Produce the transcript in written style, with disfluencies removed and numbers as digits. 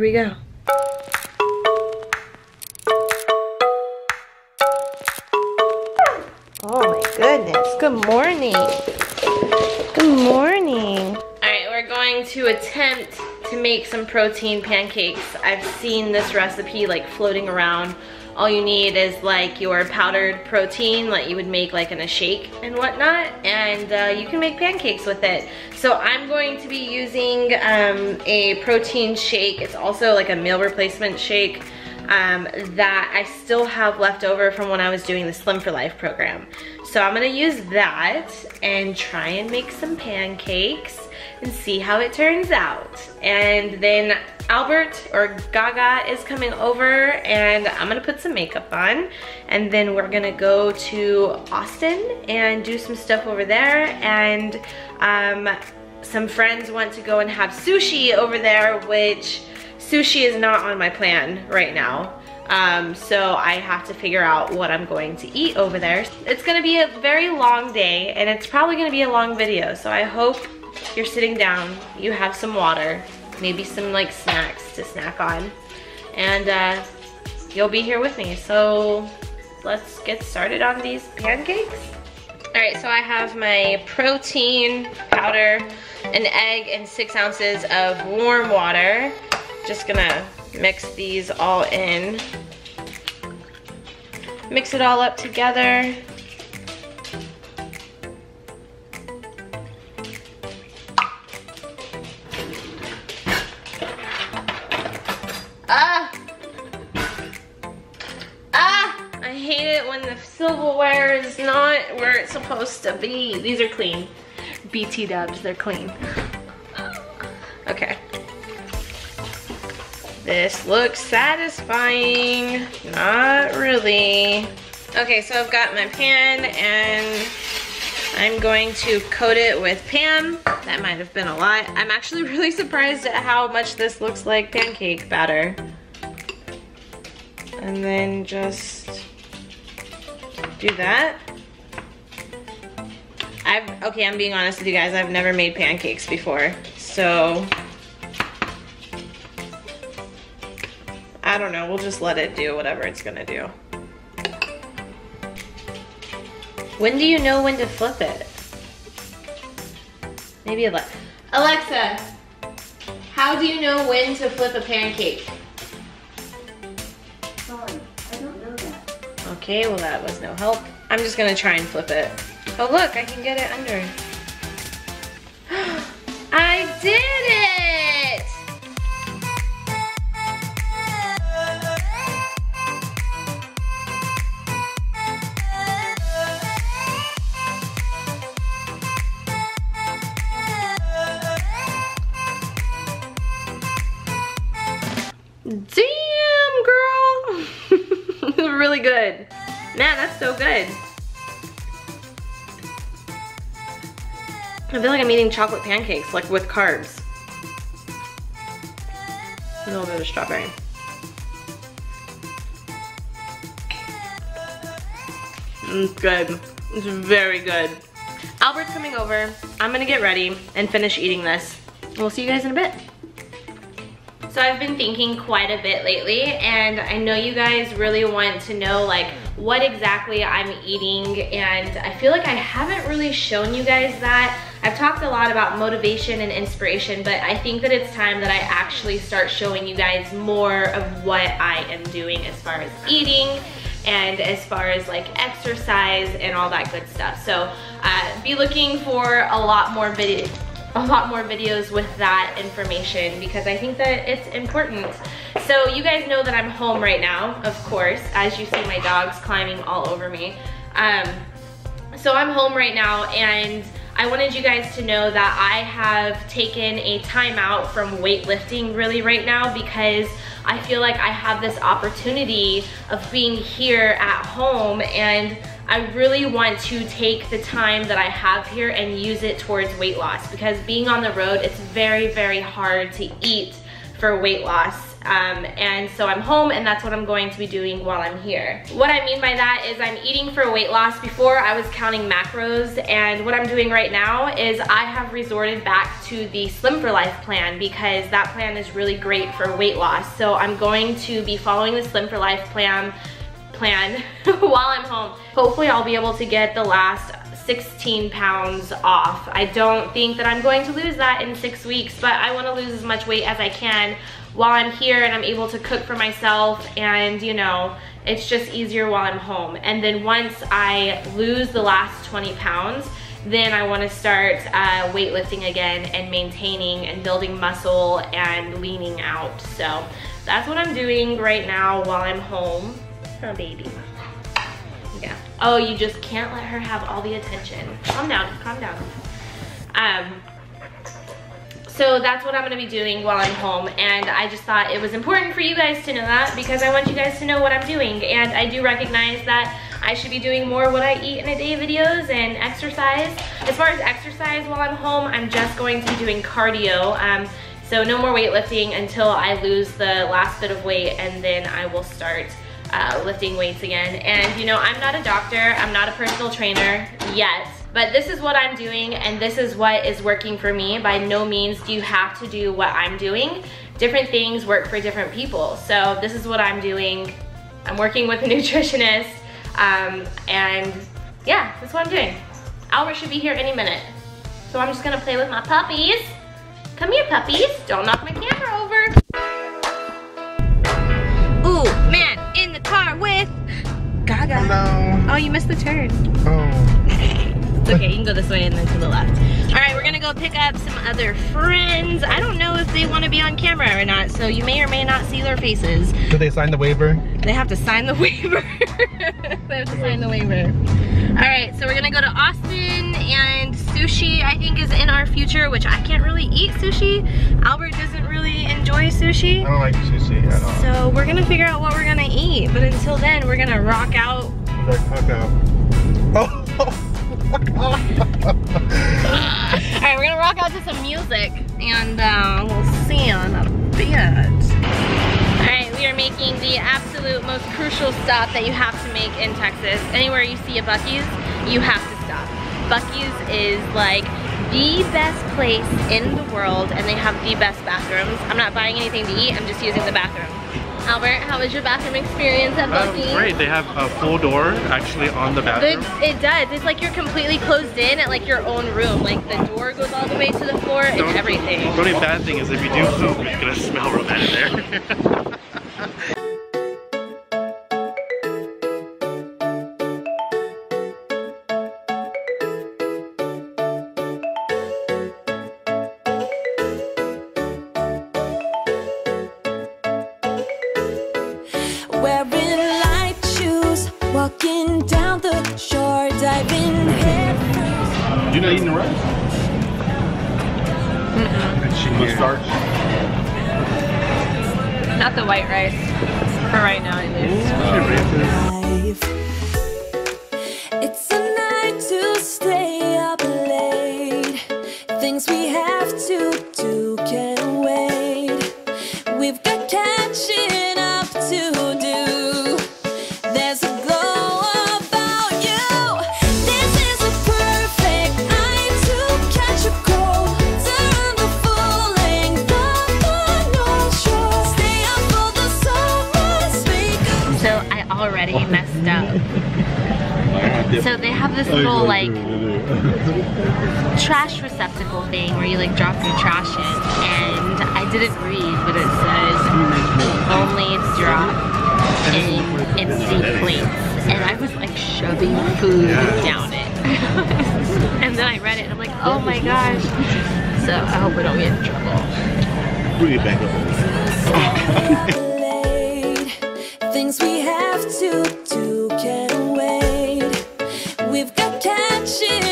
Here we go. Oh my goodness, good morning. Good morning. All right, we're going to attempt to make some protein pancakes. I've seen this recipe like floating around. All you need is like your powdered protein that you would make like in a shake and whatnot, and you can make pancakes with it. So I'm going to be using a protein shake. It's also like a meal replacement shake that I still have left over from when I was doing the Slim for Life program. So I'm gonna use that and try and make some pancakes and see how it turns out. And then Albert or Gaga is coming over and I'm gonna put some makeup on, and then we're gonna go to Austin and do some stuff over there, and some friends want to go and have sushi over there, which sushi is not on my plan right now. So I have to figure out what I'm going to eat over there. It's gonna be a very long day and it's probably gonna be a long video, so I hope you're sitting down, you have some water, maybe some like snacks to snack on, and you'll be here with me. So let's get started on these pancakes. All right, so I have my protein powder, an egg, and 6 ounces of warm water. Just gonna mix these all in. Mix it all up together. Silverware is not where it's supposed to be. These are clean. BT dubs, they're clean. Okay. This looks satisfying. Not really. Okay, so I've got my pan and I'm going to coat it with Pam. That might have been a lot. I'm actually really surprised at how much this looks like pancake batter. And then just do that. Okay, I'm being honest with you guys, I've never made pancakes before, so I don't know, we'll just let it do whatever it's gonna do. When do you know when to flip it? Maybe Alexa, how do you know when to flip a pancake? Okay, well that was no help. I'm just gonna try and flip it. Oh look, I can get it under. I did it! Damn, girl! Really good. Man, that's so good. I feel like I'm eating chocolate pancakes, like with carbs. A little bit of strawberry. It's good. It's very good. Albert's coming over. I'm gonna get ready and finish eating this. We'll see you guys in a bit. So I've been thinking quite a bit lately, and I know you guys really want to know like what exactly I'm eating, and I feel like I haven't really shown you guys that. I've talked a lot about motivation and inspiration, but I think that it's time that I actually start showing you guys more of what I am doing as far as eating and as far as like exercise and all that good stuff. So be looking for a lot more videos with that information, because I think that it's important. So you guys know that I'm home right now, of course, as you see my dog's climbing all over me. So I'm home right now, and I wanted you guys to know that I have taken a time out from weightlifting really right now, because I feel like I have this opportunity of being here at home, and I really want to take the time that I have here and use it towards weight loss, because being on the road, it's very, very hard to eat for weight loss. and so I'm home, and that's what I'm going to be doing while I'm here. What I mean by that is I'm eating for weight loss. Before, I was counting macros, and what I'm doing right now is I have resorted back to the Slim for Life plan because that plan is really great for weight loss. So I'm going to be following the Slim for Life plan while I'm home. Hopefully I'll be able to get the last 16 pounds off. I don't think that I'm going to lose that in 6 weeks, but I want to lose as much weight as I can while I'm here and I'm able to cook for myself, and you know, it's just easier while I'm home. And then once I lose the last 20 pounds, then I want to start weightlifting again and maintaining and building muscle and leaning out. So that's what I'm doing right now while I'm home. Oh, baby. Yeah. Oh, you just can't let her have all the attention. Calm down, calm down. So that's what I'm gonna be doing while I'm home, and I just thought it was important for you guys to know that because I want you guys to know what I'm doing, and I do recognize that I should be doing more what I eat in a day videos and exercise. As far as exercise while I'm home, I'm just going to be doing cardio. So no more weightlifting until I lose the last bit of weight, and then I will start lifting weights again. And you know, I'm not a doctor, I'm not a personal trainer yet, but this is what I'm doing and this is what is working for me. By no means do you have to do what I'm doing. Different things work for different people. So this is what I'm doing. I'm working with a nutritionist, and yeah, that's what I'm doing. Albert should be here any minute. So I'm just gonna play with my puppies. Come here, puppies. Don't knock my camera over. With Gaga. Hello. Oh, you missed the turn. Oh. It's okay, you can go this way and then to the left. Alright, we're gonna go pick up some other friends. I don't know if they want to be on camera or not, so you may or may not see their faces. Do they sign the waiver? They have to sign the waiver. They have to sign the waiver. Alright, so we're gonna go to Austin, and sushi I think is in our future, which I can't really eat sushi. Albert doesn't really enjoy sushi. I don't like sushi at all. So we're gonna figure out what we're gonna eat, but until then we're gonna rock out. We're gonna cook out. Alright, we're gonna rock out to some music, and we'll see you in a bit. Alright, we are making the absolute most crucial stop that you have to make in Texas. Anywhere you see a Buc-ee's, you have to stop. Buc-ee's is like the best place in the world, and they have the best bathrooms. I'm not buying anything to eat, I'm just using the bathroom. Albert, how was your bathroom experience at Buc-ee's? Great, they have a full door actually on the bathroom. It does, it's like you're completely closed in at like your own room. Like the door goes all the way to the floor and everything. The only bad thing is if you do poop, it's gonna smell real bad in there. Walking down the shore, diving headfirst. You're not eating the rice? Mm-mm. She must starch. Not the white rice. For right now, at least. It's a night to stay up late. Things we have to do can wait. We've got catching up to do. There's a So they have this little like trash receptacle thing where you like drop your trash in, and I didn't read, but it says only drop in empty plates, and I was like shoving food down it. And then I read it and I'm like, oh my gosh. So I hope we don't get in trouble. Bring it back up. Things we have to do can wait. We've got catching.